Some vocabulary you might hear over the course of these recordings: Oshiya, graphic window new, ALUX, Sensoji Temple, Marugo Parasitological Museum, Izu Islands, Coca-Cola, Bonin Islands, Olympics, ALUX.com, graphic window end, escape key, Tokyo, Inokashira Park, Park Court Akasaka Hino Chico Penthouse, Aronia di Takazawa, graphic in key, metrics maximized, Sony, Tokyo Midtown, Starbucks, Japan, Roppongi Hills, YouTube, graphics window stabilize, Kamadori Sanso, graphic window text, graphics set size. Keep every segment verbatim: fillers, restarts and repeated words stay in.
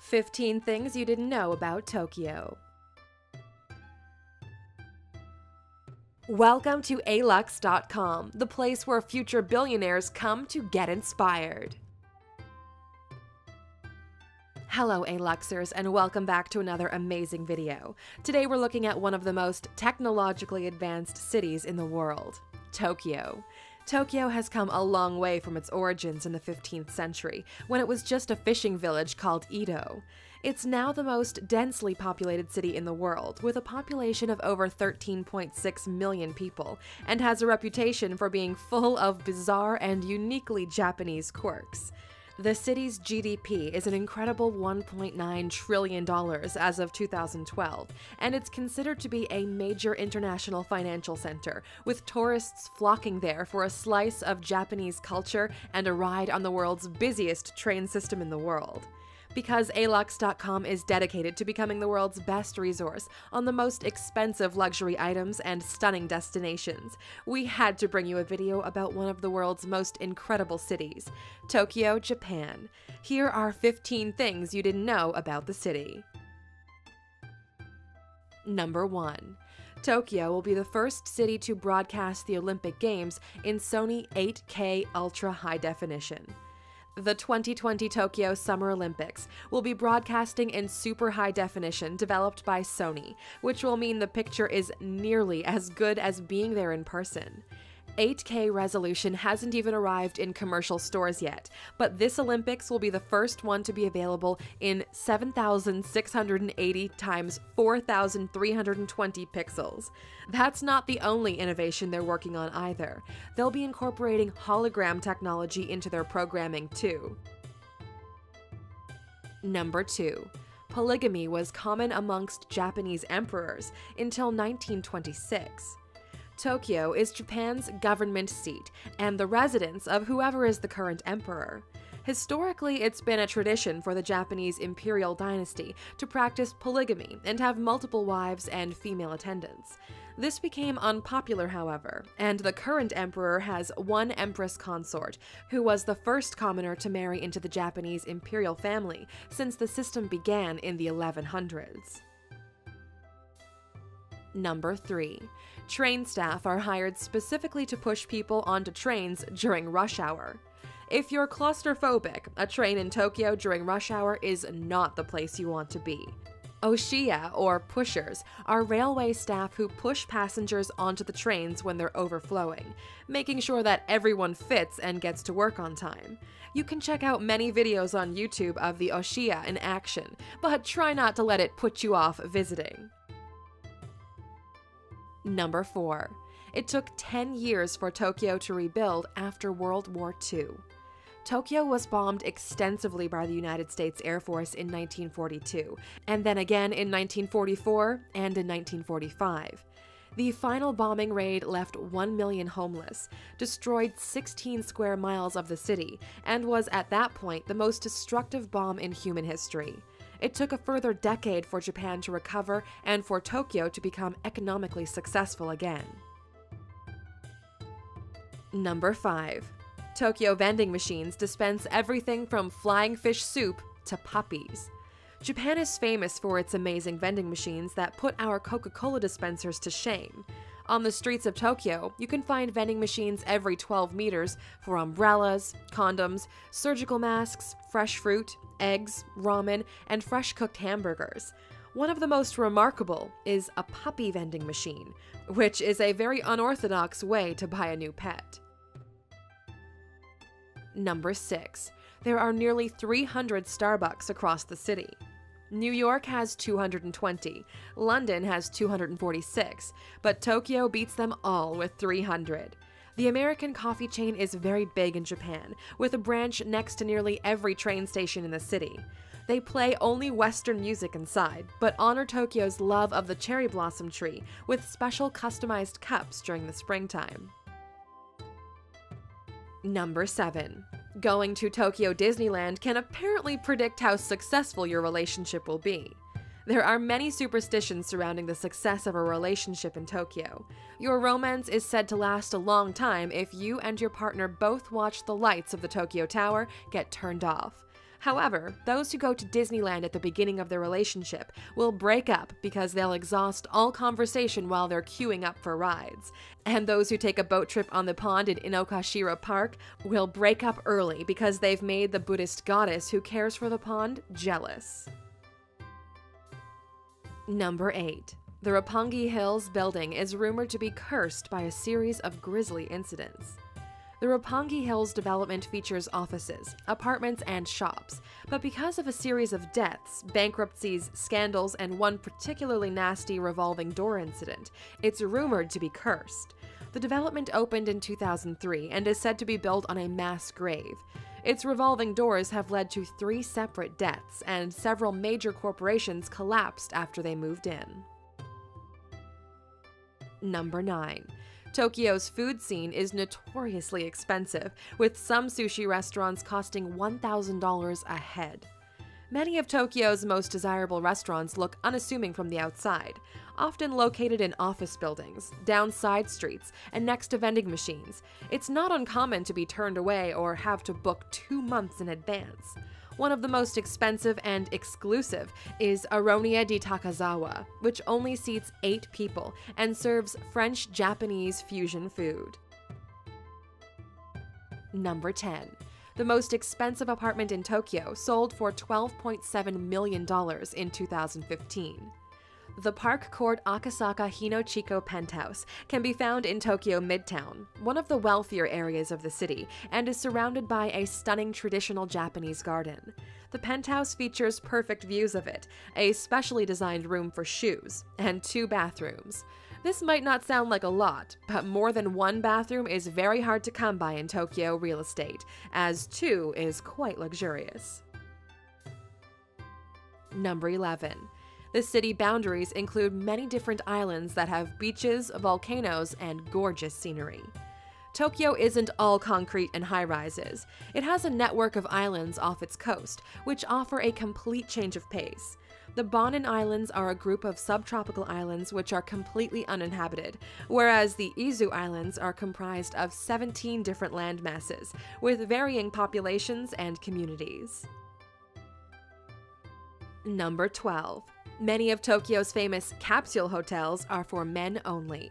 fifteen Things You Didn't Know About Tokyo. Welcome to A L U X dot com, the place where future billionaires come to get inspired. Hello A Luxers, and welcome back to another amazing video. Today we're looking at one of the most technologically advanced cities in the world, Tokyo. Tokyo has come a long way from its origins in the fifteenth century, when it was just a fishing village called Edo. It's now the most densely populated city in the world, with a population of over thirteen point six million people, and has a reputation for being full of bizarre and uniquely Japanese quirks. The city's G D P is an incredible one point nine trillion dollars as of two thousand twelve, and it's considered to be a major international financial center, with tourists flocking there for a slice of Japanese culture and a ride on the world's busiest train system in the world. Because A L U X dot com is dedicated to becoming the world's best resource on the most expensive luxury items and stunning destinations, we had to bring you a video about one of the world's most incredible cities, Tokyo, Japan. Here are fifteen things you didn't know about the city. Number one. Tokyo will be the first city to broadcast the Olympic Games in Sony eight K Ultra High Definition. The twenty twenty Tokyo Summer Olympics will be broadcasting in super high definition developed by Sony, which will mean the picture is nearly as good as being there in person. eight K resolution hasn't even arrived in commercial stores yet, but this Olympics will be the first one to be available in seven thousand six hundred eighty times four thousand three hundred twenty pixels. That's not the only innovation they're working on either. They'll be incorporating hologram technology into their programming too. Number two. Polygamy was common amongst Japanese emperors until nineteen twenty-six. Tokyo is Japan's government seat and the residence of whoever is the current emperor. Historically, it's been a tradition for the Japanese imperial dynasty to practice polygamy and have multiple wives and female attendants. This became unpopular, however, and the current emperor has one empress consort, who was the first commoner to marry into the Japanese imperial family since the system began in the eleven hundreds. Number three. Train staff are hired specifically to push people onto trains during rush hour. If you're claustrophobic, a train in Tokyo during rush hour is not the place you want to be. Oshiya, or pushers, are railway staff who push passengers onto the trains when they're overflowing, making sure that everyone fits and gets to work on time. You can check out many videos on YouTube of the Oshiya in action, but try not to let it put you off visiting. Number four. It took ten years for Tokyo to rebuild after World War Two. Tokyo was bombed extensively by the United States Air Force in nineteen forty-two, and then again in nineteen forty-four and in nineteen forty-five. The final bombing raid left one million homeless, destroyed sixteen square miles of the city, and was at that point the most destructive bomb in human history. It took a further decade for Japan to recover and for Tokyo to become economically successful again. Number five. Tokyo vending machines dispense everything from flying fish soup to puppies. Japan is famous for its amazing vending machines that put our Coca-Cola dispensers to shame. On the streets of Tokyo, you can find vending machines every twelve meters for umbrellas, condoms, surgical masks, fresh fruit, eggs, ramen, and fresh cooked hamburgers. One of the most remarkable is a puppy vending machine, which is a very unorthodox way to buy a new pet. Number six. There are nearly three hundred Starbucks across the city. New York has two hundred twenty, London has two hundred forty-six, but Tokyo beats them all with three hundred. The American coffee chain is very big in Japan, with a branch next to nearly every train station in the city. They play only Western music inside, but honor Tokyo's love of the cherry blossom tree with special customized cups during the springtime. Number seven. Going to Tokyo Disneyland can apparently predict how successful your relationship will be. There are many superstitions surrounding the success of a relationship in Tokyo. Your romance is said to last a long time if you and your partner both watch the lights of the Tokyo Tower get turned off. However, those who go to Disneyland at the beginning of their relationship will break up because they'll exhaust all conversation while they're queuing up for rides. And those who take a boat trip on the pond in Inokashira Park will break up early because they've made the Buddhist goddess who cares for the pond jealous. Number eight. The Roppongi Hills building is rumored to be cursed by a series of grisly incidents. The Roppongi Hills development features offices, apartments, and shops, but because of a series of deaths, bankruptcies, scandals, and one particularly nasty revolving door incident, it's rumored to be cursed. The development opened in two thousand three and is said to be built on a mass grave. Its revolving doors have led to three separate deaths, and several major corporations collapsed after they moved in. Number nine. Tokyo's food scene is notoriously expensive, with some sushi restaurants costing one thousand dollars a head. Many of Tokyo's most desirable restaurants look unassuming from the outside, often located in office buildings, down side streets, and next to vending machines. It's not uncommon to be turned away or have to book two months in advance. One of the most expensive and exclusive is Aronia di Takazawa, which only seats eight people and serves French-Japanese fusion food. Number ten. The most expensive apartment in Tokyo sold for twelve point seven million dollars in two thousand fifteen. The Park Court Akasaka Hino Chico Penthouse can be found in Tokyo Midtown, one of the wealthier areas of the city, and is surrounded by a stunning traditional Japanese garden. The penthouse features perfect views of it, a specially designed room for shoes, and two bathrooms. This might not sound like a lot, but more than one bathroom is very hard to come by in Tokyo real estate, as two is quite luxurious. Number eleven. The city boundaries include many different islands that have beaches, volcanoes, and gorgeous scenery. Tokyo isn't all concrete and high-rises. It has a network of islands off its coast, which offer a complete change of pace. The Bonin Islands are a group of subtropical islands which are completely uninhabited, whereas the Izu Islands are comprised of seventeen different landmasses, with varying populations and communities. Number twelve. Many of Tokyo's famous capsule hotels are for men only.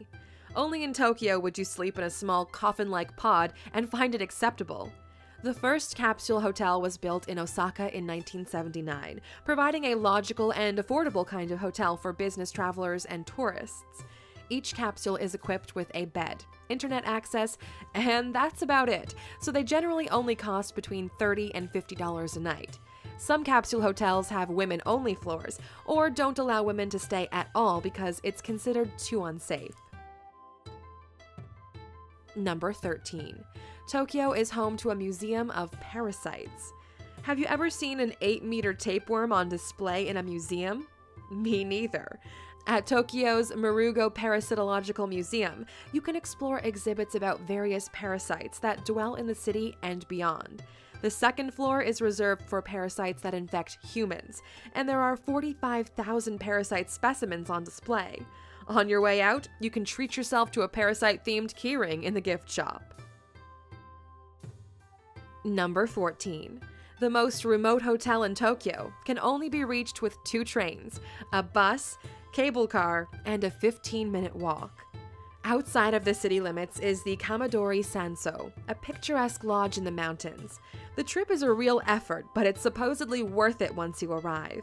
Only in Tokyo would you sleep in a small coffin-like pod and find it acceptable. The first capsule hotel was built in Osaka in nineteen seventy-nine, providing a logical and affordable kind of hotel for business travelers and tourists. Each capsule is equipped with a bed, internet access, and that's about it, so they generally only cost between thirty and fifty dollars a night. Some capsule hotels have women-only floors, or don't allow women to stay at all because it's considered too unsafe. Number thirteen. Tokyo is home to a museum of parasites. Have you ever seen an eight meter tapeworm on display in a museum? Me neither. At Tokyo's Marugo Parasitological Museum, you can explore exhibits about various parasites that dwell in the city and beyond. The second floor is reserved for parasites that infect humans, and there are forty-five thousand parasite specimens on display. On your way out, you can treat yourself to a parasite-themed keyring in the gift shop. Number fourteen. The most remote hotel in Tokyo can only be reached with two trains, a bus, cable car, and a fifteen minute walk. Outside of the city limits is the Kamadori Sanso, a picturesque lodge in the mountains. The trip is a real effort, but it's supposedly worth it once you arrive.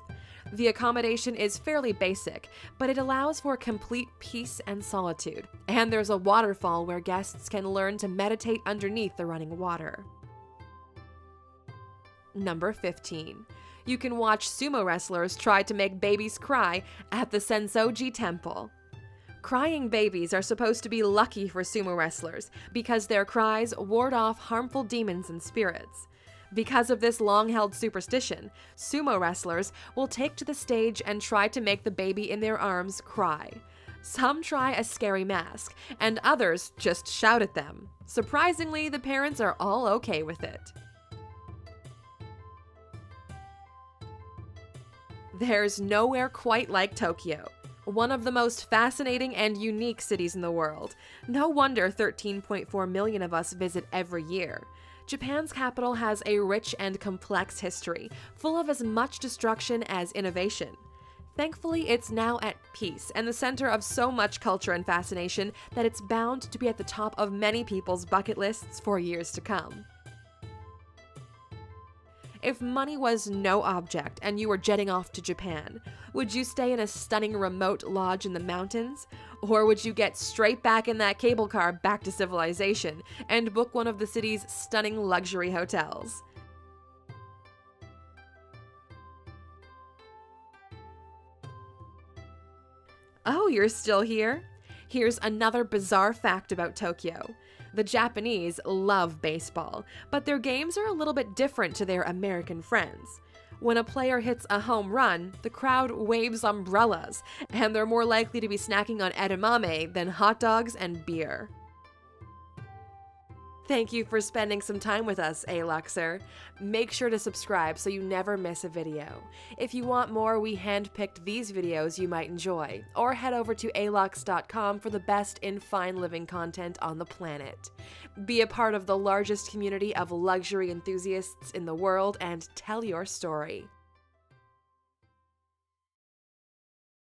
The accommodation is fairly basic, but it allows for complete peace and solitude, and there's a waterfall where guests can learn to meditate underneath the running water. Number fifteen. You can watch sumo wrestlers try to make babies cry at the Sensoji Temple. Crying babies are supposed to be lucky for sumo wrestlers because their cries ward off harmful demons and spirits. Because of this long-held superstition, sumo wrestlers will take to the stage and try to make the baby in their arms cry. Some try a scary mask, and others just shout at them. Surprisingly, the parents are all okay with it. There's nowhere quite like Tokyo. One of the most fascinating and unique cities in the world. No wonder thirteen point four million of us visit every year. Japan's capital has a rich and complex history, full of as much destruction as innovation. Thankfully, it's now at peace and the center of so much culture and fascination that it's bound to be at the top of many people's bucket lists for years to come. If money was no object and you were jetting off to Japan, would you stay in a stunning remote lodge in the mountains? Or would you get straight back in that cable car back to civilization and book one of the city's stunning luxury hotels? Oh, you're still here? Here's another bizarre fact about Tokyo. The Japanese love baseball, but their games are a little bit different to their American friends. When a player hits a home run, the crowd waves umbrellas, and they're more likely to be snacking on edamame than hot dogs and beer. Thank you for spending some time with us, ALUXer. Make sure to subscribe so you never miss a video. If you want more, we handpicked these videos you might enjoy, or head over to A L U X dot com for the best in fine living content on the planet. Be a part of the largest community of luxury enthusiasts in the world and tell your story.